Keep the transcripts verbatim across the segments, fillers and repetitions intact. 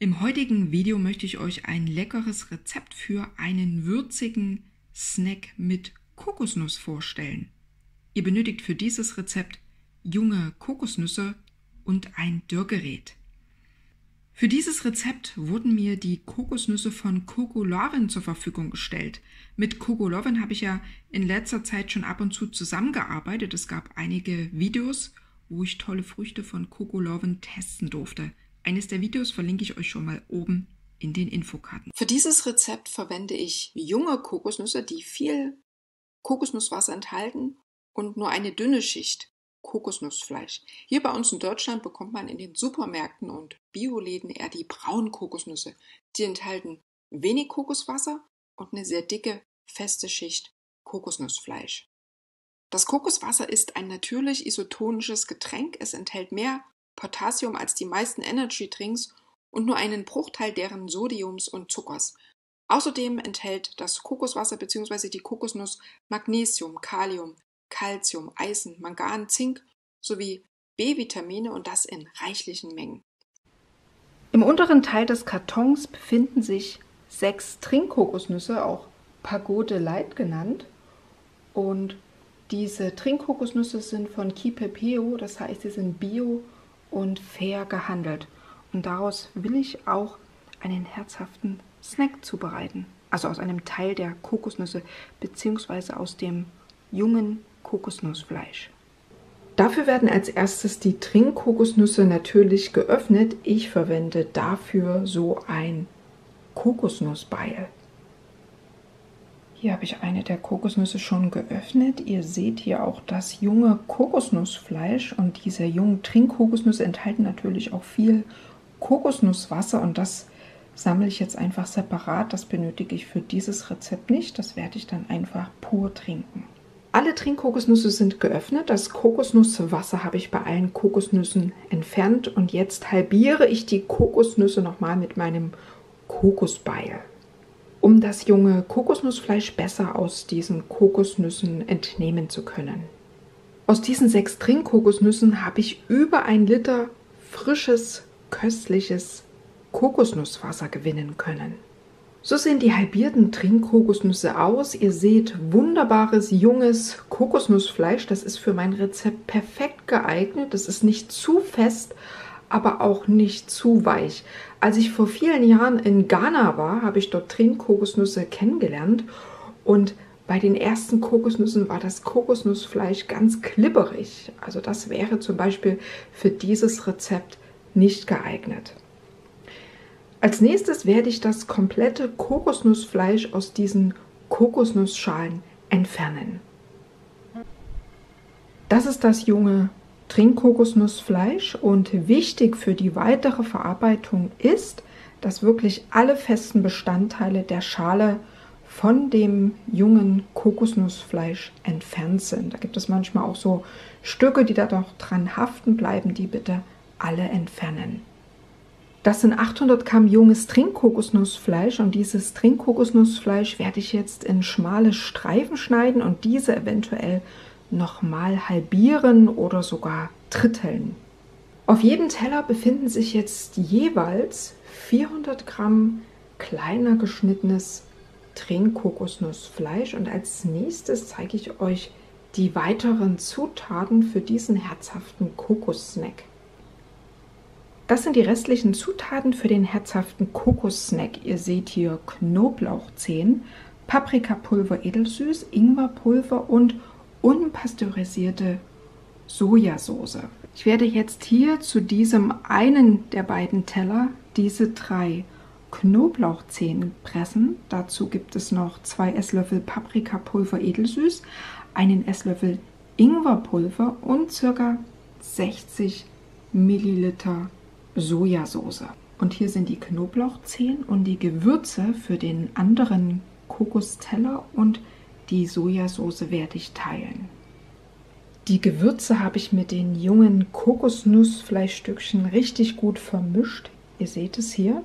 Im heutigen Video möchte ich euch ein leckeres Rezept für einen würzigen Snack mit Kokosnuss vorstellen. Ihr benötigt für dieses Rezept junge Kokosnüsse und ein Dürrgerät. Für dieses Rezept wurden mir die Kokosnüsse von Cocolovin zur Verfügung gestellt. Mit Cocolovin habe ich ja in letzter Zeit schon ab und zu zusammengearbeitet. Es gab einige Videos, wo ich tolle Früchte von Cocolovin testen durfte. Eines der Videos verlinke ich euch schon mal oben in den Infokarten. Für dieses Rezept verwende ich junge Kokosnüsse, die viel Kokosnusswasser enthalten und nur eine dünne Schicht Kokosnussfleisch. Hier bei uns in Deutschland bekommt man in den Supermärkten und Bioläden eher die braunen Kokosnüsse. Die enthalten wenig Kokoswasser und eine sehr dicke, feste Schicht Kokosnussfleisch. Das Kokoswasser ist ein natürlich isotonisches Getränk. Es enthält mehr Potassium als die meisten Energy Drinks und nur einen Bruchteil deren Sodiums und Zuckers. Außerdem enthält das Kokoswasser bzw. die Kokosnuss Magnesium, Kalium, Calcium, Eisen, Mangan, Zink sowie B-Vitamine und das in reichlichen Mengen. Im unteren Teil des Kartons befinden sich sechs Trinkkokosnüsse, auch Pagode Light genannt, und diese Trinkkokosnüsse sind von Kipepeo, das heißt, sie sind bio und fair gehandelt. Und daraus will ich auch einen herzhaften Snack zubereiten. Also aus einem Teil der Kokosnüsse bzw. aus dem jungen Kokosnussfleisch. Dafür werden als erstes die Trinkkokosnüsse natürlich geöffnet. Ich verwende dafür so ein Kokosnussbeil. Hier habe ich eine der Kokosnüsse schon geöffnet. Ihr seht hier auch das junge Kokosnussfleisch, und diese jungen Trinkkokosnüsse enthalten natürlich auch viel Kokosnusswasser, und das sammle ich jetzt einfach separat. Das benötige ich für dieses Rezept nicht. Das werde ich dann einfach pur trinken. Alle Trinkkokosnüsse sind geöffnet. Das Kokosnusswasser habe ich bei allen Kokosnüssen entfernt, und jetzt halbiere ich die Kokosnüsse nochmal mit meinem Kokosbeil, um das junge Kokosnussfleisch besser aus diesen Kokosnüssen entnehmen zu können. Aus diesen sechs Trinkkokosnüssen habe ich über ein Liter frisches, köstliches Kokosnusswasser gewinnen können. So sehen die halbierten Trinkkokosnüsse aus. Ihr seht wunderbares, junges Kokosnussfleisch. Das ist für mein Rezept perfekt geeignet. Das ist nicht zu fest, aber auch nicht zu weich. Als ich vor vielen Jahren in Ghana war, habe ich dort Trinkkokosnüsse kennengelernt, und bei den ersten Kokosnüssen war das Kokosnussfleisch ganz klibberig. Also das wäre zum Beispiel für dieses Rezept nicht geeignet. Als nächstes werde ich das komplette Kokosnussfleisch aus diesen Kokosnussschalen entfernen. Das ist das junge Trinkkokosnussfleisch, und wichtig für die weitere Verarbeitung ist, dass wirklich alle festen Bestandteile der Schale von dem jungen Kokosnussfleisch entfernt sind. Da gibt es manchmal auch so Stücke, die da doch dran haften bleiben, die bitte alle entfernen. Das sind achthundert Gramm junges Trinkkokosnussfleisch, und dieses Trinkkokosnussfleisch werde ich jetzt in schmale Streifen schneiden und diese eventuell nochmal halbieren oder sogar dritteln. Auf jedem Teller befinden sich jetzt jeweils vierhundert Gramm kleiner geschnittenes Trinkkokosnussfleisch, und als nächstes zeige ich euch die weiteren Zutaten für diesen herzhaften Kokos-Snack. Das sind die restlichen Zutaten für den herzhaften Kokos-Snack. Ihr seht hier Knoblauchzehen, Paprikapulver edelsüß, Ingwerpulver und unpasteurisierte Sojasauce. Ich werde jetzt hier zu diesem einen der beiden Teller diese drei Knoblauchzehen pressen. Dazu gibt es noch zwei Esslöffel Paprikapulver edelsüß, einen Esslöffel Ingwerpulver und ca. sechzig Milliliter Sojasauce. Und hier sind die Knoblauchzehen und die Gewürze für den anderen Kokosteller, und die Sojasauce werde ich teilen. Die Gewürze habe ich mit den jungen Kokosnussfleischstückchen richtig gut vermischt. Ihr seht es hier.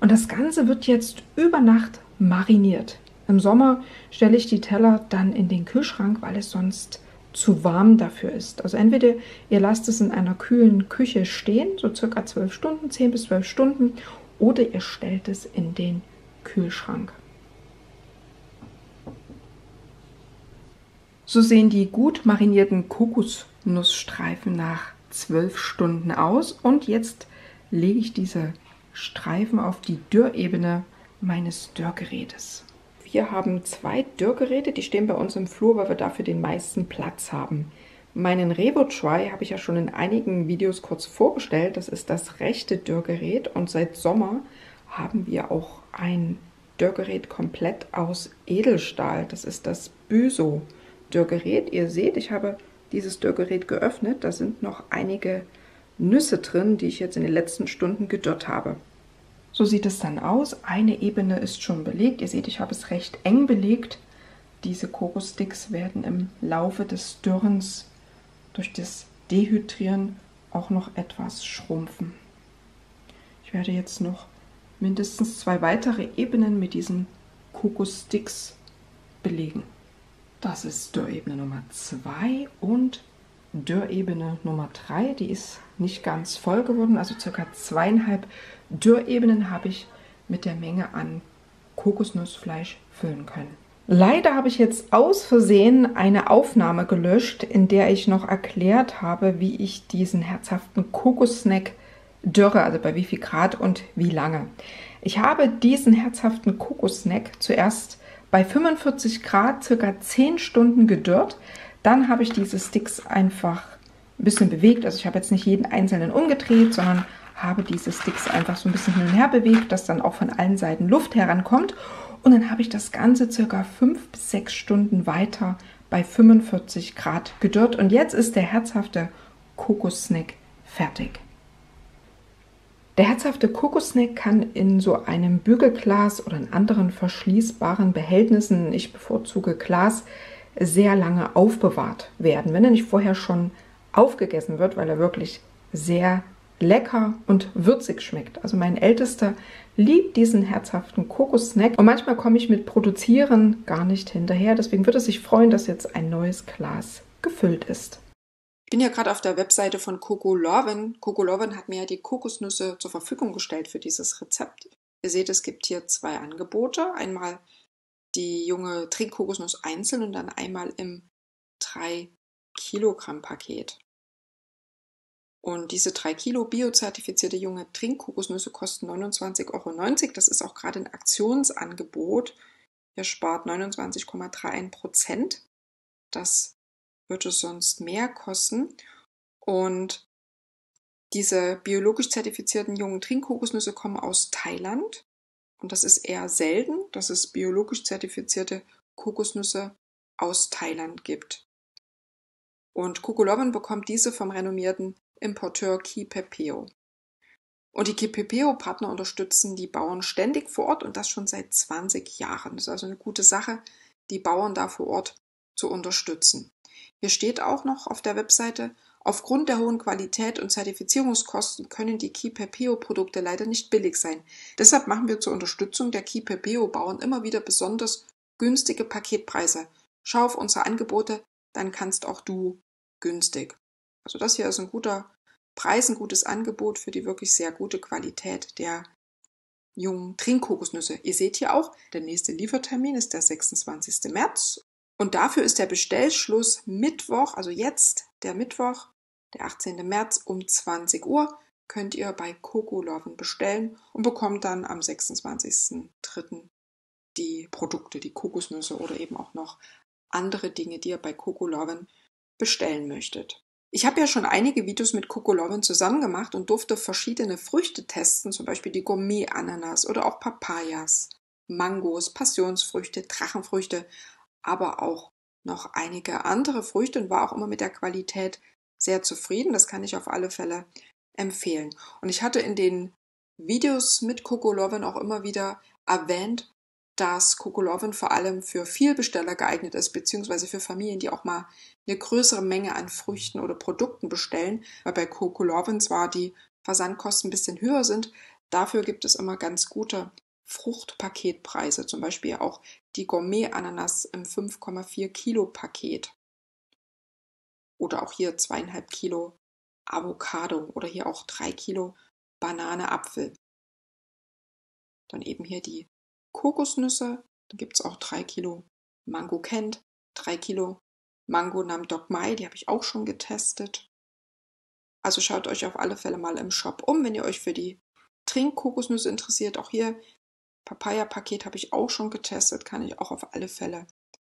Und das Ganze wird jetzt über Nacht mariniert. Im Sommer stelle ich die Teller dann in den Kühlschrank, weil es sonst zu warm dafür ist. Also entweder ihr lasst es in einer kühlen Küche stehen, so circa zwölf Stunden, zehn bis zwölf Stunden, oder ihr stellt es in den Kühlschrank. So sehen die gut marinierten Kokosnussstreifen nach zwölf Stunden aus und jetzt lege ich diese Streifen auf die Dürrebene meines Dürrgerätes. Wir haben zwei Dürrgeräte, die stehen bei uns im Flur, weil wir dafür den meisten Platz haben. Meinen RevoDry habe ich ja schon in einigen Videos kurz vorgestellt. Das ist das rechte Dürrgerät und seit Sommer haben wir auch ein Dürrgerät komplett aus Edelstahl. Das ist das Büso Dürrgerät. Ihr seht, ich habe dieses Dürrgerät geöffnet. Da sind noch einige Nüsse drin, die ich jetzt in den letzten Stunden gedörrt habe. So sieht es dann aus. Eine Ebene ist schon belegt. Ihr seht, ich habe es recht eng belegt. Diese Kokosticks werden im Laufe des Dürrens durch das Dehydrieren auch noch etwas schrumpfen. Ich werde jetzt noch mindestens zwei weitere Ebenen mit diesen Kokosticks belegen. Das ist Dürrebene Nummer zwei und Dürrebene Nummer drei. Die ist nicht ganz voll geworden, also circa zweieinhalb Dürrebenen habe ich mit der Menge an Kokosnussfleisch füllen können. Leider habe ich jetzt aus Versehen eine Aufnahme gelöscht, in der ich noch erklärt habe, wie ich diesen herzhaften Kokosnack dürre, also bei wie viel Grad und wie lange. Ich habe diesen herzhaften Kokosnack zuerst bei fünfundvierzig Grad circa zehn Stunden gedörrt. Dann habe ich diese Sticks einfach ein bisschen bewegt. Also ich habe jetzt nicht jeden einzelnen umgedreht, sondern habe diese Sticks einfach so ein bisschen hin und her bewegt, dass dann auch von allen Seiten Luft herankommt. Und dann habe ich das Ganze circa fünf bis sechs Stunden weiter bei fünfundvierzig Grad gedörrt. Und jetzt ist der herzhafte Kokosnack fertig. Der herzhafte Kokosnack kann in so einem Bügelglas oder in anderen verschließbaren Behältnissen, ich bevorzuge Glas, sehr lange aufbewahrt werden, wenn er nicht vorher schon aufgegessen wird, weil er wirklich sehr lecker und würzig schmeckt. Also mein Ältester liebt diesen herzhaften Kokosnack und manchmal komme ich mit Produzieren gar nicht hinterher. Deswegen würde es sich freuen, dass jetzt ein neues Glas gefüllt ist. Ich bin ja gerade auf der Webseite von Cocolovin. Cocolovin hat mir ja die Kokosnüsse zur Verfügung gestellt für dieses Rezept. Ihr seht, es gibt hier zwei Angebote. Einmal die junge Trinkkokosnuss einzeln und dann einmal im drei Kilogramm Paket. Und diese drei Kilo biozertifizierte junge Trinkkokosnüsse kosten neunundzwanzig Euro neunzig. Das ist auch gerade ein Aktionsangebot. Ihr spart neunundzwanzig Komma drei eins Prozent. Das würde sonst mehr kosten. Und diese biologisch zertifizierten jungen Trinkkokosnüsse kommen aus Thailand. Und das ist eher selten, dass es biologisch zertifizierte Kokosnüsse aus Thailand gibt. Und Cocolovin bekommt diese vom renommierten Importeur Kipepeo. Und die Kipepeo-Partner unterstützen die Bauern ständig vor Ort und das schon seit zwanzig Jahren. Das ist also eine gute Sache, die Bauern da vor Ort zu unterstützen. Hier steht auch noch auf der Webseite, aufgrund der hohen Qualität und Zertifizierungskosten können die Kipepeo-Produkte leider nicht billig sein. Deshalb machen wir zur Unterstützung der Kipepeo-Bauern immer wieder besonders günstige Paketpreise. Schau auf unsere Angebote, dann kannst auch du günstig. Also das hier ist ein guter Preis, ein gutes Angebot für die wirklich sehr gute Qualität der jungen Trinkkokosnüsse. Ihr seht hier auch, der nächste Liefertermin ist der sechsundzwanzigste März. Und dafür ist der Bestellschluss Mittwoch, also jetzt der Mittwoch, der achtzehnte März um zwanzig Uhr, könnt ihr bei Cocolovin bestellen und bekommt dann am sechsundzwanzigsten dritten die Produkte, die Kokosnüsse oder eben auch noch andere Dinge, die ihr bei Cocolovin bestellen möchtet. Ich habe ja schon einige Videos mit Cocolovin zusammen gemacht und durfte verschiedene Früchte testen, zum Beispiel die Gourmet-Ananas oder auch Papayas, Mangos, Passionsfrüchte, Drachenfrüchte, aber auch noch einige andere Früchte und war auch immer mit der Qualität sehr zufrieden. Das kann ich auf alle Fälle empfehlen. Und ich hatte in den Videos mit Cocolovin auch immer wieder erwähnt, dass Cocolovin vor allem für Vielbesteller geeignet ist, beziehungsweise für Familien, die auch mal eine größere Menge an Früchten oder Produkten bestellen, weil bei Cocolovin zwar die Versandkosten ein bisschen höher sind, dafür gibt es immer ganz gute Fruchtpaketpreise, zum Beispiel auch die Gourmet-Ananas im fünf Komma vier Kilo Paket oder auch hier zwei Komma fünf Kilo Avocado oder hier auch drei Kilo Banane-Apfel. Dann eben hier die Kokosnüsse. Da gibt es auch drei Kilo Mango Kent, drei Kilo Mango Nam Dok Mai, die habe ich auch schon getestet. Also schaut euch auf alle Fälle mal im Shop um, wenn ihr euch für die Trinkkokosnüsse interessiert. Auch hier Papaya-Paket habe ich auch schon getestet, kann ich auch auf alle Fälle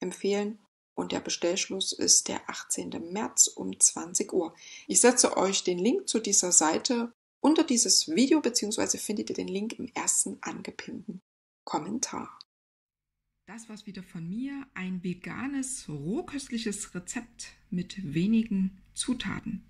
empfehlen. Und der Bestellschluss ist der achtzehnten März um zwanzig Uhr. Ich setze euch den Link zu dieser Seite unter dieses Video, beziehungsweise findet ihr den Link im ersten angepinnten Kommentar. Das war's wieder von mir. Ein veganes, rohköstliches Rezept mit wenigen Zutaten.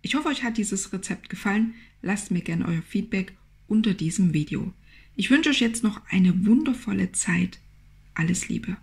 Ich hoffe, euch hat dieses Rezept gefallen. Lasst mir gerne euer Feedback unter diesem Video. Ich wünsche euch jetzt noch eine wundervolle Zeit. Alles Liebe.